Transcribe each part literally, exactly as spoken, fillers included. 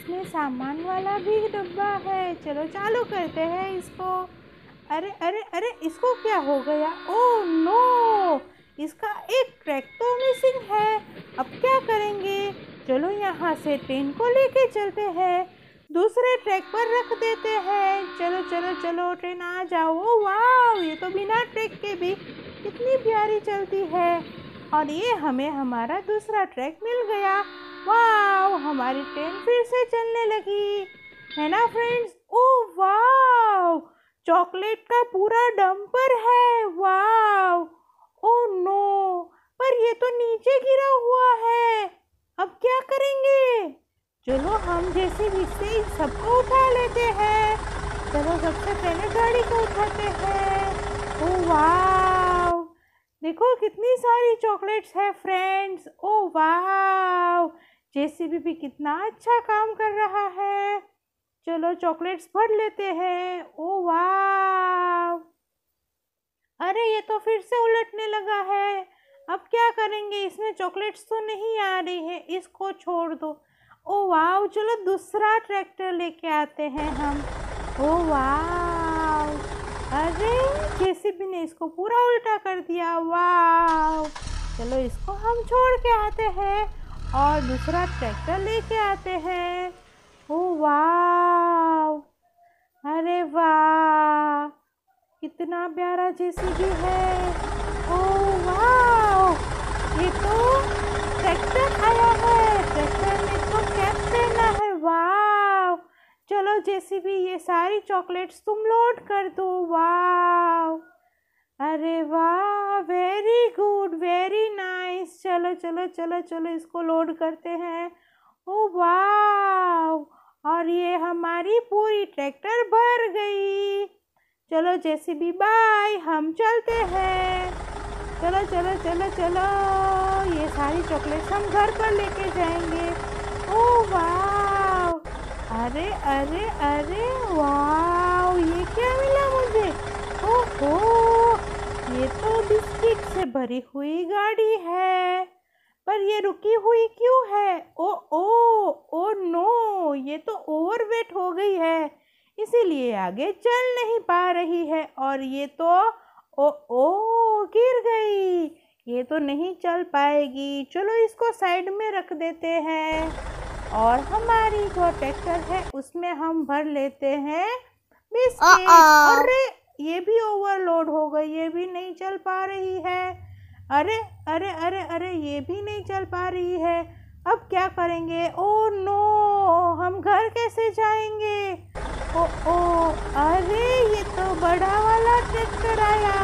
इसमें सामान वाला भी डब्बा है। चलो चालू करते हैं इसको। अरे अरे अरे इसको क्या हो गया? ओह नो, इसका एक ट्रैक तो मिसिंग है। अब क्या करेंगे? चलो यहाँ से ट्रेन को लेके चलते हैं, दूसरे ट्रैक पर रख देते हैं। चलो चलो चलो ट्रेन आ जाओ। वाह, ये तो बिना ट्रैक के भी कितनी प्यारी चलती है। और ये हमें हमारा दूसरा ट्रैक मिल गया। वाह, हमारी ट्रेन फिर से चलने लगी, है ना फ्रेंड्स? ओह वाह, चॉकलेट का पूरा डंपर है। वाह, ओह नो, पर ये तो नीचे गिरा हुआ है। अब क्या करेंगे? चलो हम जैसे जैसे सबको उठा लेते हैं। चलो सबसे पहले गाड़ी को उठाते हैं। ओ वाव, देखो कितनी सारी चॉकलेट्स है फ्रेंड्स। ओ वाव, जेसीबी भी कितना अच्छा काम कर रहा है। चलो चॉकलेट्स भर लेते हैं। ओ वाव, अरे ये तो फिर से उलटने लगा है। अब क्या करेंगे? इसमें चॉकलेट्स तो नहीं आ रही है, इसको छोड़ दो। ओ वाव, चलो दूसरा ट्रैक्टर लेके आते हैं हम। ओ वाव, अरे जेसीबी ने इसको पूरा उल्टा कर दिया। वाव, चलो इसको हम छोड़ के आते हैं और दूसरा ट्रैक्टर लेके आते हैं। ओ वाव, अरे वाह, कितना प्यारा जेसीबी है। ओ वाव, ये तो ट्रैक्टर आया है, ट्रैक्टर ने तो कैप देना है। वाव, चलो जेसीबी, ये सारी चॉकलेट्स तुम लोड कर दो। वाव, अरे वाह, वेरी गुड, वेरी नाइस। चलो चलो चलो चलो इसको लोड करते हैं। ओ वाव, और ये हमारी पूरी ट्रैक्टर भर गई। चलो जेसीबी बाय, हम चलते हैं। चलो चलो चलो चलो, ये सारी चॉकलेट्स हम घर पर लेके जाएंगे। ओ वाह, अरे अरे अरे वाह, ये क्या मिला मुझे? ओहो, ये तो बिस्किट से भरी हुई गाड़ी है, पर ये रुकी हुई क्यों है? ओ ओ ओ नो, ये तो ओवरवेट हो गई है, इसीलिए आगे चल नहीं पा रही है। और ये तो ओ ओ गिर गई, ये तो नहीं चल पाएगी। चलो इसको साइड में रख देते हैं और हमारी जो ट्रैक्टर है उसमें हम भर लेते हैं बिस्किट। अरे ये भी ओवरलोड हो गई, ये भी नहीं चल पा रही है। अरे अरे अरे अरे, ये भी नहीं चल पा रही है। अब क्या करेंगे? ओ नो, हम घर कैसे जाएंगे? ओ ओ, अरे ये तो बड़ा वाला ट्रैक्टर आया।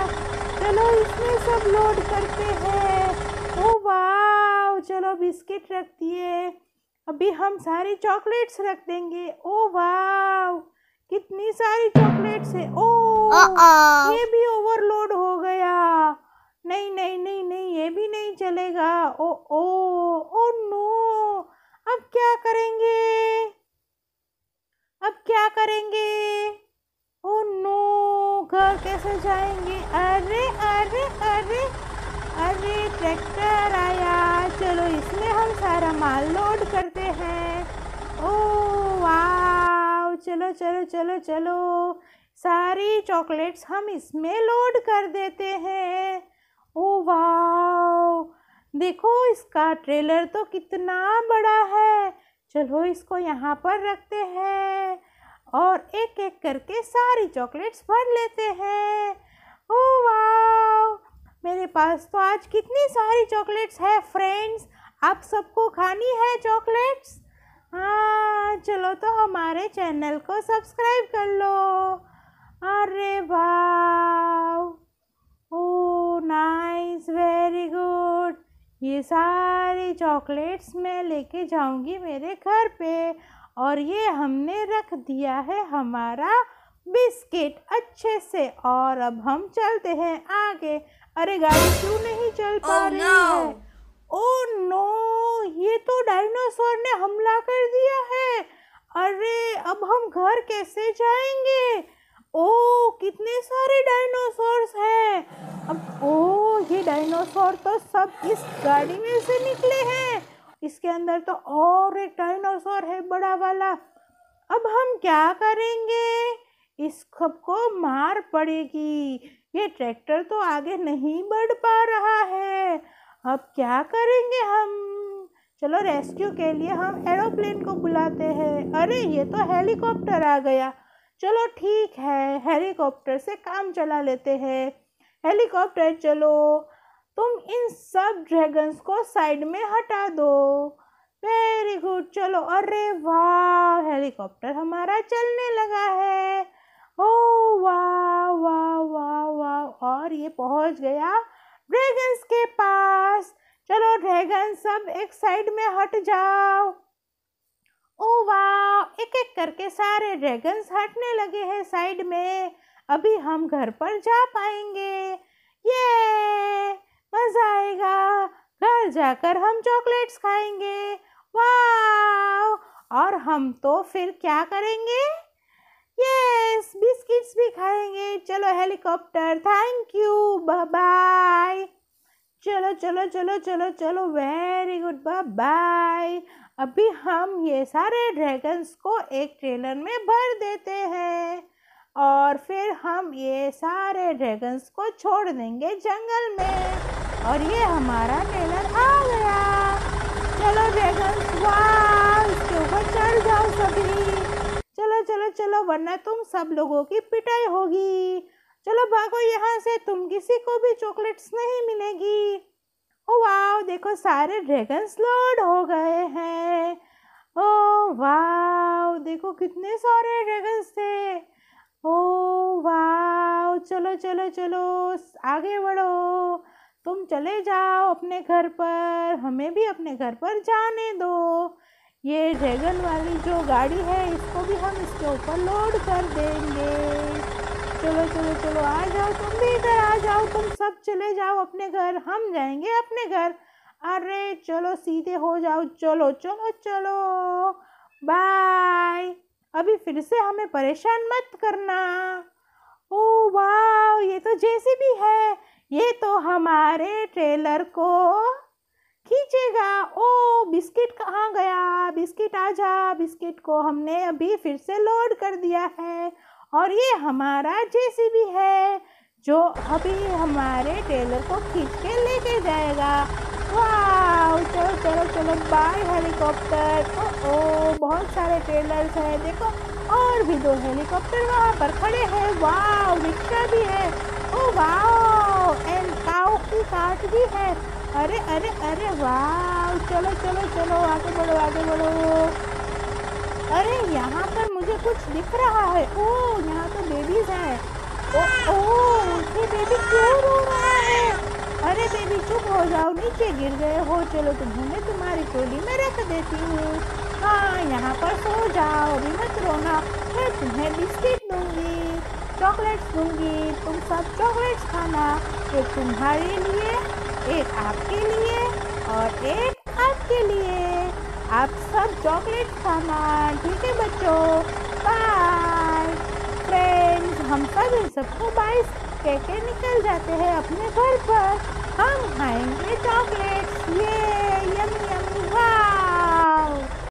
चलो इसमें सब लोड करते हैं। ओ वाह, चलो बिस्किट रख दिए, अभी हम सारी चॉकलेट्स रख देंगे। ओ वाह, कितनी सारी चॉकलेट्स है। ओ ये भी ओवरलोड हो गया। नहीं नहीं नहीं नहीं, ये भी नहीं चलेगा। ओ ओ ओ नो, अब क्या करेंगे? अब क्या करेंगे? ओ नो, घर कैसे जाएंगे? अरे अरे अरे अरे, ट्रैक्टर आया। चलो इसमें हम सारा माल लोड करते हैं। ओ वाह, चलो चलो चलो चलो, सारी चॉकलेट्स हम इसमें लोड कर देते हैं। ओ वाह, देखो इसका ट्रेलर तो कितना बड़ा है। चलो इसको यहाँ पर रखते हैं और एक एक करके सारी चॉकलेट्स भर लेते हैं। ओ वाव, मेरे पास तो आज कितनी सारी चॉकलेट्स है फ्रेंड्स। आप सबको खानी है चॉकलेट्स? हाँ, चलो तो हमारे चैनल को सब्सक्राइब कर लो। अरे wow, oh nice, very good. ये सारी चॉकलेट्स मैं लेके जाऊंगी मेरे घर पे। और ये हमने रख दिया है हमारा बिस्किट अच्छे से। और अब हम चलते हैं आगे। अरे गाड़ी क्यों नहीं चल पा रही है? ओह नो, ये तो डायनासोर ने हमला कर दिया है। अरे अब हम घर कैसे जाएंगे? ओह, कितने सारे डायनासोर्स हैं। अब ओह, ये डायनासोर तो सब इस गाड़ी में से निकले हैं। इसके अंदर तो और एक डायनासोर है बड़ा वाला। अब हम क्या करेंगे, इस खब को मार पड़ेगी। ये ट्रैक्टर तो आगे नहीं बढ़ पा रहा है, अब क्या करेंगे हम। चलो रेस्क्यू के लिए हम एरोप्लेन को बुलाते हैं। अरे ये तो हेलीकॉप्टर आ गया, चलो ठीक है हेलीकॉप्टर से काम चला लेते हैं। हेलीकॉप्टर चलो तुम इन सब ड्रैगन्स को साइड में हटा दो। वेरी गुड, चलो। अरे वाह, हेलीकॉप्टर हमारा चलने लगा है। ओ वाह वाह वाह वाह, और ये पहुंच गया ड्रैगन्स के पास। चलो ड्रैगन सब एक साइड में हट जाओ। ओ वाह, एक एक करके सारे ड्रैगन्स हटने लगे हैं साइड में। अभी हम घर पर जा पाएंगे, ये मज़ा आएगा। घर जाकर हम चॉकलेट्स खाएंगे, वाह। और हम तो फिर क्या करेंगे, यस बिस्किट्स भी खाएंगे। चलो helicopter, thank you, bye bye. चलो चलो चलो चलो चलो, वेरी गुड, बाय बाय। अभी हम ये सारे ड्रैगन्स को एक ट्रेलर में भर देते हैं और फिर हम ये सारे ड्रैगन्स को छोड़ देंगे जंगल में। और ये हमारा ट्रेलर आ गया। चलो ड्रैगन्स, वाह, इसके ऊपर चढ़ जाओ सभी। चलो चलो चलो, वरना तुम सब लोगों की पिटाई होगी। चलो भागो यहाँ से, तुम किसी को भी चॉकलेट्स नहीं मिलेगी। ओ वाह, देखो सारे ड्रैगन्स लोड हो गए हैं। ओ वाह, देखो कितने सारे ड्रैगन्स थे। ओ वाह, चलो चलो चलो, आगे बढ़ो, तुम चले जाओ अपने घर पर, हमें भी अपने घर पर जाने दो। ये ड्रैगन वाली जो गाड़ी है इसको भी हम इसके ऊपर लोड कर देंगे। चलो चलो चलो, आ जाओ तुम भी, इधर आ जाओ, तुम सब चले जाओ अपने घर, हम जाएंगे अपने घर। अरे चलो सीधे हो जाओ, चलो चलो चलो, बाय। अभी फिर से हमें परेशान मत करना। ओ वाह, ये तो जेसीबी है, ये तो हमारे ट्रेलर को खींचेगा। ओ बिस्किट कहाँ गया, बिस्किट आ जा, बिस्किट को हमने अभी फिर से लोड कर दिया है। और ये हमारा जेसीबी है जो अभी हमारे ट्रेलर को खींच के लेके जाएगा। वाह, चलो चलो चलो, बाय हेलीकॉप्टर। ओ ओ, बहुत सारे ट्रेलर्स हैं, देखो और भी दो हेलीकॉप्टर वहाँ पर खड़े हैं। वाह, रिक्शा भी है। ओ वाह, एंड काऊ की काट भी है। अरे अरे अरे, वाह, चलो चलो चलो, आगे बढ़ो आगे बढ़ो। अरे यहाँ पर मुझे कुछ दिख रहा है। ओ यहाँ तो बेबीज हैं। ओ ओ, ये बेबी क्यों रो रहा है। अरे बेबी चुप हो जाओ, नीचे गिर गए हो। चलो तुम्हें तुम्हारी टोली में रख देती हूँ। हाँ, यहाँ पर सो जाओ, अभी मत रोना। मैं तुम्हें बिस्किट दूंगी, चॉकलेट्स दूंगी, तुम सब चॉकलेट्स खाना। एक तुम्हारे लिए, एक आपके लिए और एक आपके लिए। आप सब चॉकलेट खाना, ठीक है बच्चों, बाय। फ्रेंड्स, हम सब इन सबको बाय कह के निकल जाते हैं अपने घर पर। हम खाएंगे चॉकलेट्स, ये।